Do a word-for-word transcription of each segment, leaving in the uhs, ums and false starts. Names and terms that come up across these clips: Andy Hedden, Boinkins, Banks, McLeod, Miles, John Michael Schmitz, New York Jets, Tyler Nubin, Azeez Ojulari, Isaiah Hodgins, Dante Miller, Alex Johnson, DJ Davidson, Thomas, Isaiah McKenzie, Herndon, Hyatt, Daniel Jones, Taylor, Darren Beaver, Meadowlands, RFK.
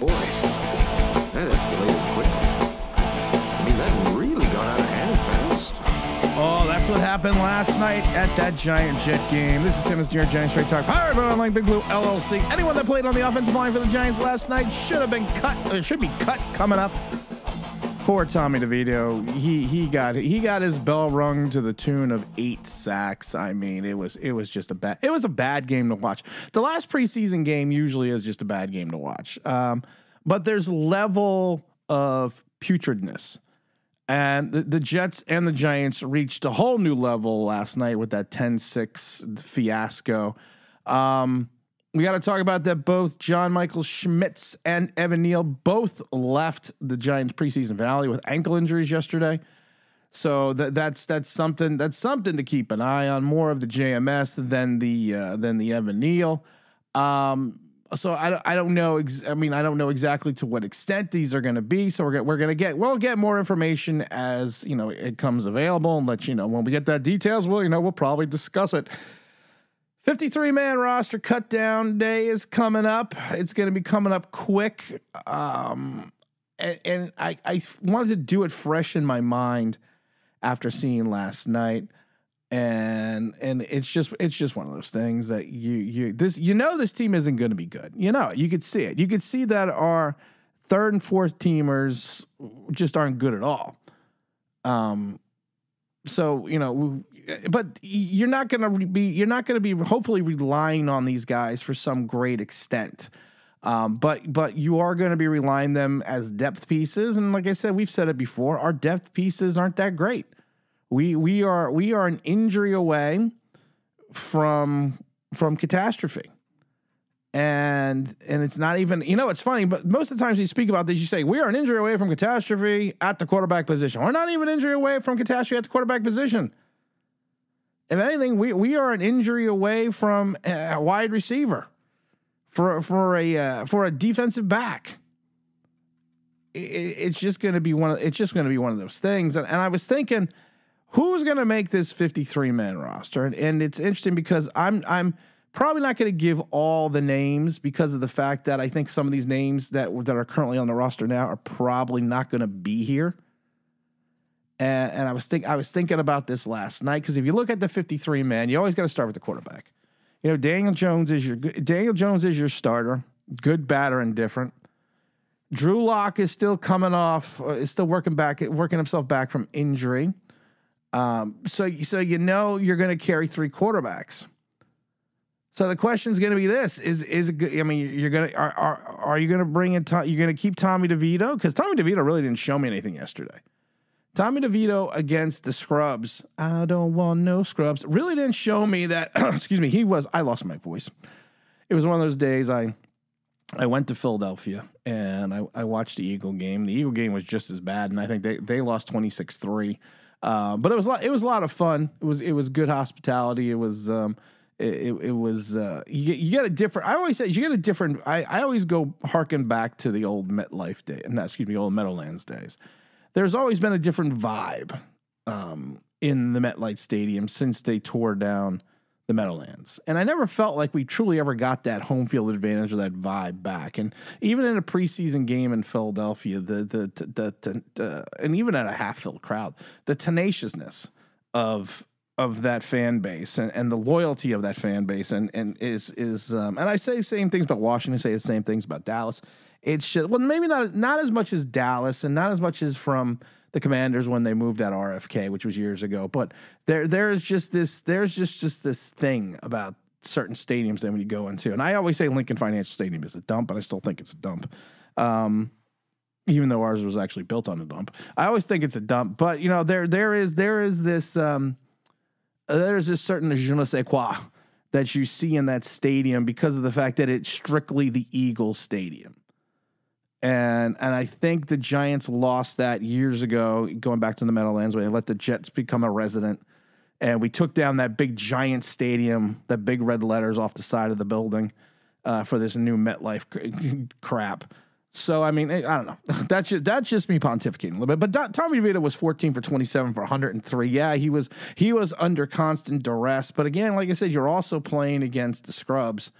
Boy, that escalated quickly. I mean, that really got out of hand fast. Oh, that's what happened last night at that Giant Jet game. This is Tim, it's New York Giants Straight Talk, powered by Online Big Blue L L C. Anyone that played on the offensive line for the Giants last night should have been cut, or should be cut coming up. Poor Tommy DeVito. He he got he got his bell rung to the tune of eight sacks. I mean, it was it was just a bad it was a bad game to watch. The last preseason game usually is just a bad game to watch. Um, but there's level of putridness, and the, the Jets and the Giants reached a whole new level last night with that ten six fiasco. Um, we got to talk about that. Both John Michael Schmitz and Evan Neal both left the Giants preseason valley with ankle injuries yesterday. So th that's that's something that's something to keep an eye on. More of the J M S than the uh, than the Evan Neal. Um, so I I don't know. Ex I mean, I don't know exactly to what extent these are going to be. So we're gonna, we're going to get we'll get more information as you know it comes available, and let you know when we get that details. We'll you know we'll probably discuss it. fifty-three man roster cut down day is coming up. It's going to be coming up quick. Um, and and I, I wanted to do it fresh in my mind after seeing last night. And, and it's just, it's just one of those things that you, you, this, you know, this team isn't going to be good. You know, you could see it. You could see that our third and fourth teamers just aren't good at all. Um, so, you know, we, But you're not going to be, you're not going to be hopefully relying on these guys for some great extent. Um, but, but you are going to be relying them as depth pieces. And like I said, we've said it before, our depth pieces aren't that great. We, we are, we are an injury away from, from catastrophe. And, and it's not even, you know, it's funny, but most of the times you speak about this, you say, we are an injury away from catastrophe at the quarterback position. We're not even an injury away from catastrophe at the quarterback position. If anything, we we are an injury away from a wide receiver, for for a uh, for a defensive back. It, it's just going to be one of it's just going to be one of those things. And, and I was thinking, who's going to make this fifty-three man roster? And, and it's interesting because I'm I'm probably not going to give all the names because of the fact that I think some of these names that that are currently on the roster now are probably not going to be here. And, and I was think I was thinking about this last night, because if you look at the fifty-three man, you always got to start with the quarterback. You know, Daniel Jones is your Daniel Jones is your starter, good, bad, or indifferent. Drew Lock is still coming off, uh, is still working back, working himself back from injury. Um, so so you know you're going to carry three quarterbacks. So the question is going to be this: Is is it good? I mean, you're going to are are are you going to bring in? Tom, you're going to keep Tommy DeVito, because Tommy DeVito really didn't show me anything yesterday. Tommy DeVito against the scrubs. I don't want no scrubs. Really didn't show me that. Excuse me. He was. I lost my voice. It was one of those days. I, I went to Philadelphia and I, I watched the Eagle game. The Eagle game was just as bad, and I think they they lost twenty-six three. Uh, but it was a lot, it was a lot of fun. It was it was good hospitality. It was um it it, it was uh you get, you get a different. I always say you get a different. I I always go harken back to the old MetLife day. No, excuse me, old Meadowlands days. There's always been a different vibe um, in the MetLife Stadium since they tore down the Meadowlands. And I never felt like we truly ever got that home field advantage or that vibe back. And even in a preseason game in Philadelphia, the, the, the, the, the, the and even at a half filled crowd, the tenaciousness of, of that fan base and, and the loyalty of that fan base. And, and is, is, um, and I say the same things about Washington, I say the same things about Dallas. It's just, well, maybe not not as much as Dallas, and not as much as from the Commanders when they moved out R F K, which was years ago. But there there is just this there's just just this thing about certain stadiums that when you go into, and I always say Lincoln Financial Stadium is a dump, but I still think it's a dump, um, even though ours was actually built on a dump. I always think it's a dump, but you know there there is there is this um, there is this certain je ne sais quoi that you see in that stadium because of the fact that it's strictly the Eagles Stadium. And and I think the Giants lost that years ago, going back to the Meadowlands, when they let the Jets become a resident. And we took down that big giant stadium, that big red letters off the side of the building uh, for this new MetLife crap. So, I mean, I don't know. That's just, that's just me pontificating a little bit. But Tommy DeVito was fourteen for twenty-seven for one hundred and three. Yeah, he was, he was under constant duress. But again, like I said, you're also playing against the scrubs.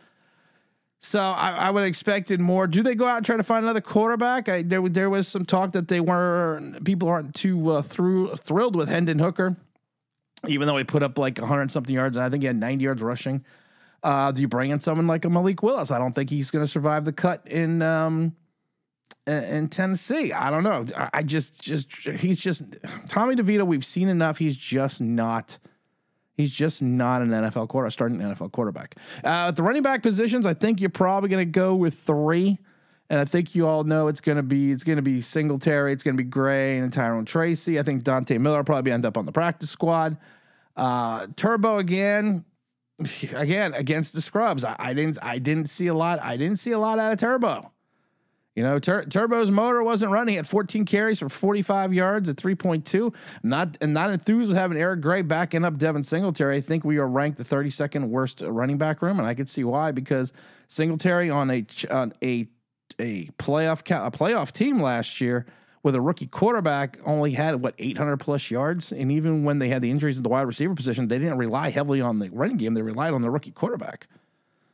So I, I would have expected more. Do they go out and try to find another quarterback? I, there, there was some talk that they weren't, people aren't too uh, through, thrilled with Hendon Hooker, even though he put up like a hundred something yards, and I think he had ninety yards rushing. Uh, do you bring in someone like a Malik Willis? I don't think he's going to survive the cut in um, in Tennessee. I don't know. I, I just just he's just Tommy DeVito. We've seen enough. He's just not. He's just not an N F L quarterback, starting N F L quarterback. Uh, at the running back positions, I think you're probably going to go with three, and I think you all know it's going to be it's going to be Singletary, it's going to be Gray and Tyrone Tracy. I think Dante Miller will probably end up on the practice squad. Uh, Turbo again, again against the scrubs. I, I didn't I didn't see a lot. I didn't see a lot out of Turbo. You know, Tur Turbo's motor wasn't running. He had fourteen carries for forty-five yards at three point two. Not and not enthused with having Eric Gray backing up Devin Singletary. I think we are ranked the thirty-second worst running back room, and I could see why, because Singletary on a on a a playoff a playoff team last year with a rookie quarterback only had what eight hundred plus yards, and even when they had the injuries at the wide receiver position, they didn't rely heavily on the running game. They relied on the rookie quarterback.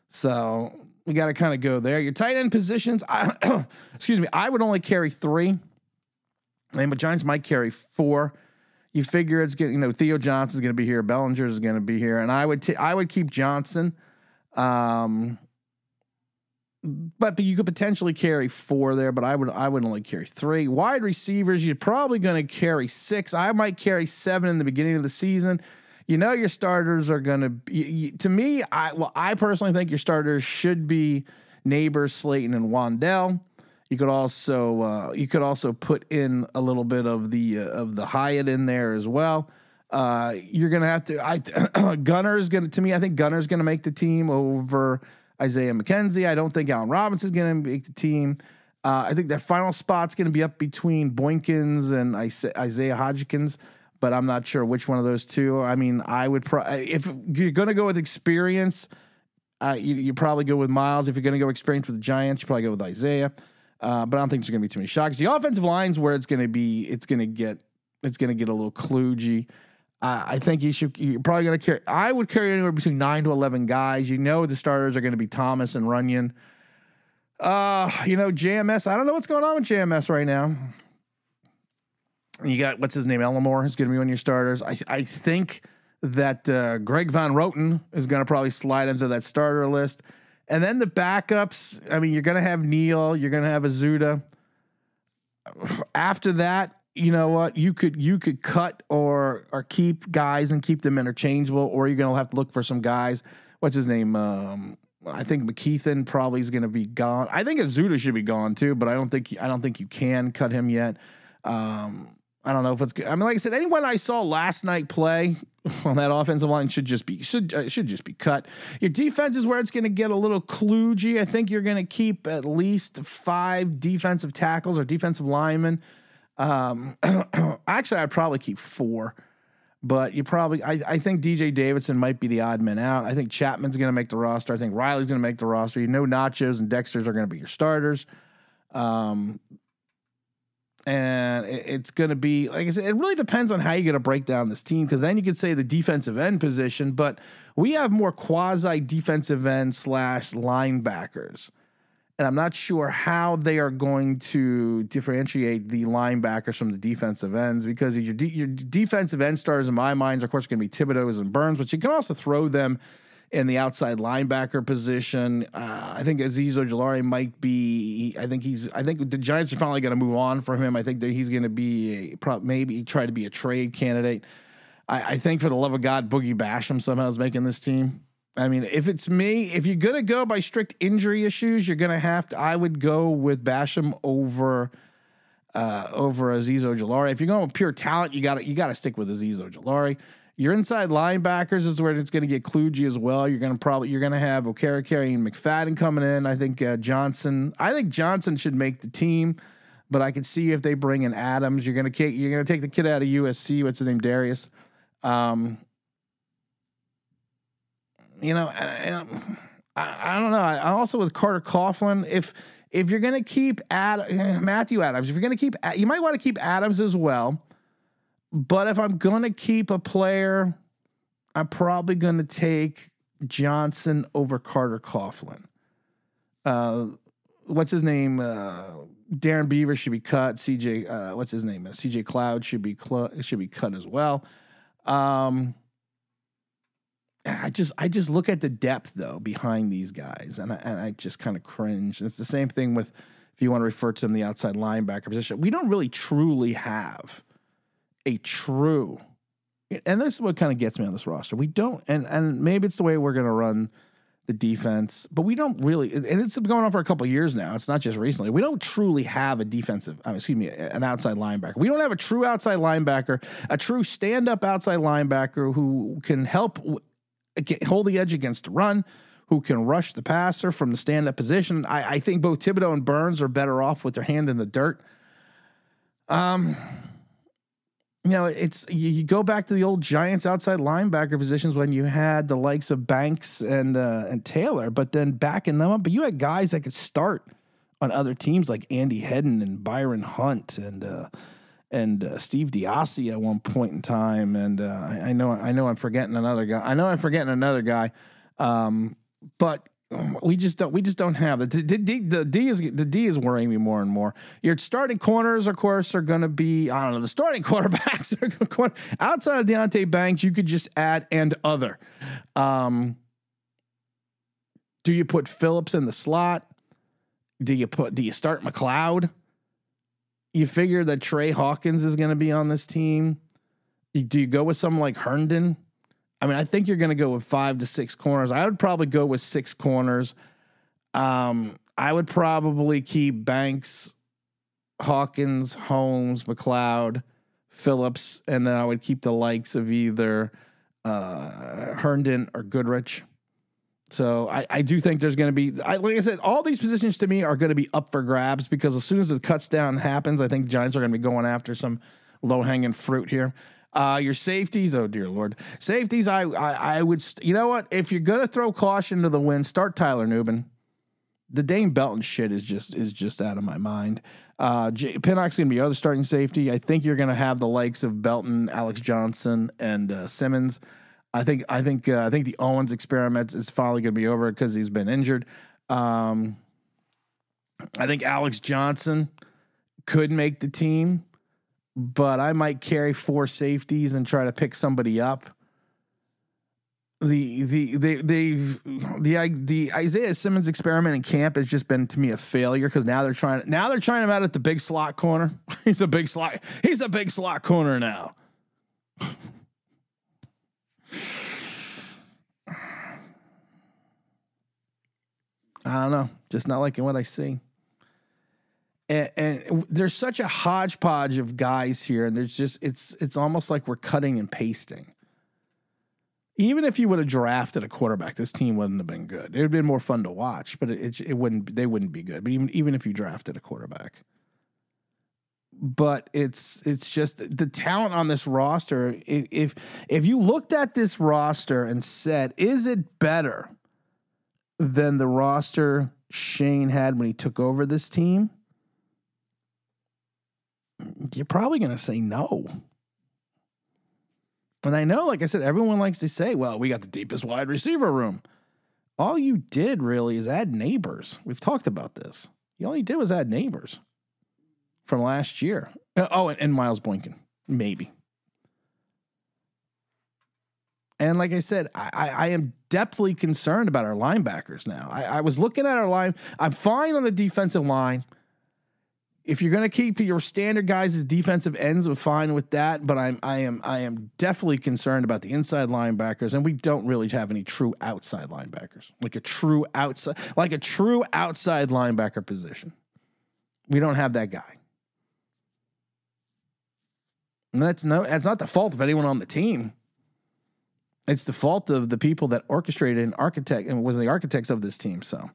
So we got to kind of go there. Your tight end positions, I, excuse me, I would only carry three, and the Giants might carry four. You figure it's getting, you know, Theo Johnson is going to be here, Bellinger is going to be here, and I would t I would keep Johnson, um, but but you could potentially carry four there, but I would I would only carry three. Wide receivers, you're probably going to carry six. I might carry seven in the beginning of the season. You know, your starters are going to be, to me, I, well, I personally think your starters should be neighbors, Slayton and Wandell. You could also, uh, you could also put in a little bit of the, uh, of the Hyatt in there as well. Uh, you're going to have to, I, Gunner's going to, to me, I think Gunner's going to make the team over Isaiah McKenzie. I don't think Allen Robinson's going to make the team. Uh, I think that final spot's going to be up between Boinkins and Isaiah Hodgins, but I'm not sure which one of those two. I mean, I would probably, if you're going to go with experience, uh, you, you probably go with Miles. If you're going to go experience with the Giants, you probably go with Isaiah. Uh, but I don't think there's going to be too many shocks. The offensive line's where it's going to be. It's going to get. It's going to get a little kludgy. Uh, I think you should. You're probably going to carry. I would carry anywhere between nine to eleven guys. You know, the starters are going to be Thomas and Runyon. Uh, you know, J M S. I don't know what's going on with J M S right now. You got, what's his name? Elmore is going to be one of your starters. I, I think that uh, Greg Van Roten is going to probably slide into that starter list. And then the backups, I mean, you're going to have Neal, you're going to have Azuda. After that, you know what? You could you could cut or or keep guys and keep them interchangeable, or you're going to have to look for some guys. What's his name? Um, I think McKeithen probably is going to be gone. I think Azuda should be gone too, but I don't think I don't think you can cut him yet. Um, I don't know if it's good. I mean, like I said, anyone I saw last night play on that offensive line should just be should uh, should just be cut. Your defense is where it's going to get a little kludgy. I think you're going to keep at least five defensive tackles or defensive linemen. Um, actually, I'd probably keep four, but you probably I, I think D J Davidson might be the odd man out. I think Chapman's going to make the roster. I think Riley's going to make the roster. You know, Nachos and Dexter's are going to be your starters. Um. And it's going to be, like I said, it really depends on how you're going to break down this team, because then you could say the defensive end position, but we have more quasi defensive end slash linebackers. And I'm not sure how they are going to differentiate the linebackers from the defensive ends, because your, de your defensive end starters, in my mind, are, of course, going to be Thibodeaux and Burns, but you can also throw them in the outside linebacker position. Uh, I think Azeez Ojulari might be, I think he's, I think the Giants are finally going to move on from him. I think that he's going to be a prop, maybe try to be a trade candidate. I, I think, for the love of God, Boogie Basham somehow is making this team. I mean, if it's me, if you're going to go by strict injury issues, you're going to have to, I would go with Basham over, uh, over Azeez Ojulari. If you're going with pure talent, you gotta, you gotta stick with Azeez Ojulari. Your inside linebackers is where it's going to get kludgy as well. You're going to probably you're going to have O'Carrick and McFadden coming in. I think uh, Johnson. I think Johnson should make the team, but I can see if they bring in Adams, you're going to you're going to take the kid out of U S C. What's his name, Darius? Um, you know, I, I, I don't know. I also with Carter Coughlin. If if you're going to keep Ad, Matthew Adams, if you're going to keep, you might want to keep Adams as well. But if I'm going to keep a player, I'm probably going to take Johnson over Carter Coughlin. Uh, what's his name? Uh, Darren Beaver should be cut. C J, uh, what's his name? Uh, C J Cloud should be cl- should be cut as well. Um, I just I just look at the depth though behind these guys, and I, and I just kind of cringe. And it's the same thing with, if you want to refer to them, the outside linebacker position. We don't really truly have a true, and this is what kind of gets me on this roster. We don't, and and maybe it's the way we're going to run the defense, but we don't really, and it's been going on for a couple of years now. It's not just recently. We don't truly have a defensive, I mean, excuse me, an outside linebacker. We don't have a true outside linebacker, a true stand-up outside linebacker who can help hold the edge against the run, who can rush the passer from the stand-up position. I, I think both Thibodeaux and Burns are better off with their hand in the dirt. Um, you know, it's, you, you go back to the old Giants outside linebacker positions when you had the likes of Banks and uh, and Taylor, but then backing them up, but you had guys that could start on other teams like Andy Hedden and Byron Hunt and uh, and uh, Steve Diassi at one point in time. And uh, I, I know I know I'm forgetting another guy. I know I'm forgetting another guy. Um, But we just don't. We just don't have the the, the the D is the D is worrying me more and more. Your starting corners, of course, are going to be, I don't know, the starting quarterbacks are going, outside of Deonte Banks, you could just add and other. Um, do you put Phillips in the slot? Do you put? Do you start McLeod? You figure that Trey Hawkins is going to be on this team. You, do you go with someone like Herndon? I mean, I think you're going to go with five to six corners. I would probably go with six corners. Um, I would probably keep Banks, Hawkins, Holmes, McLeod, Phillips, and then I would keep the likes of either uh, Herndon or Goodrich. So I, I do think there's going to be, I, like I said, all these positions to me are going to be up for grabs, because as soon as the cuts down happens, I think the Giants are going to be going after some low-hanging fruit here. Uh, your safeties, oh dear Lord, safeties. I, I, I would, you know what? If you're gonna throw caution to the wind, start Tyler Nubin. The Dane Belton shit is just is just out of my mind. Uh, J- Pinnock's gonna be your other starting safety. I think you're gonna have the likes of Belton, Alex Johnson, and uh, Simmons. I think I think uh, I think the Owens experiment is finally gonna be over because he's been injured. Um, I think Alex Johnson could make the team, but I might carry four safeties and try to pick somebody up. The the they they've the the Isaiah Simmons experiment in camp has just been to me a failure, because now they're trying now they're trying him out at the big slot corner. He's a big slot. He's a big slot corner now. I don't know. Just not liking what I see. And, and there's such a hodgepodge of guys here, and there's just it's it's almost like we're cutting and pasting. Even if you would have drafted a quarterback, this team wouldn't have been good. It would have been more fun to watch, but it, it it wouldn't they wouldn't be good. But even even if you drafted a quarterback, but it's it's just the talent on this roster. If if you looked at this roster and said, is it better than the roster Shane had when he took over this team? You're probably going to say no. And I know, like I said, everyone likes to say, well, we got the deepest wide receiver room. All you did really is add neighbors. We've talked about this. You only did was add neighbors from last year. Oh, and, and Miles Boinkin, maybe. And like I said, I, I, I am deeply concerned about our linebackers now. I, I was looking at our line. I'm fine on the defensive line. If you're going to keep your standard guys as defensive ends, we're fine with that. But I'm, I am, I am definitely concerned about the inside linebackers, and we don't really have any true outside linebackers, like a true outside, like a true outside linebacker position. We don't have that guy. And that's no, that's not the fault of anyone on the team. It's the fault of the people that orchestrated and architect and was the architects of this team. So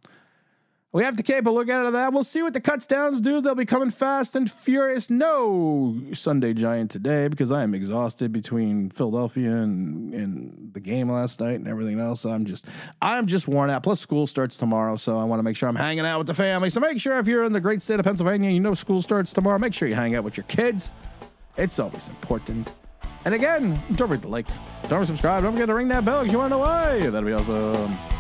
we have to keep a look out of that. We'll see what the cuts downs do. They'll be coming fast and furious. No Sunday Giant today, because I am exhausted between Philadelphia and, and the game last night and everything else. I'm just, I'm just worn out. Plus school starts tomorrow, so I want to make sure I'm hanging out with the family. So make sure if you're in the great state of Pennsylvania, you know school starts tomorrow, make sure you hang out with your kids. It's always important. And again, don't forget to like, don't forget to subscribe, don't forget to ring that bell because you want to know why. That'll be awesome.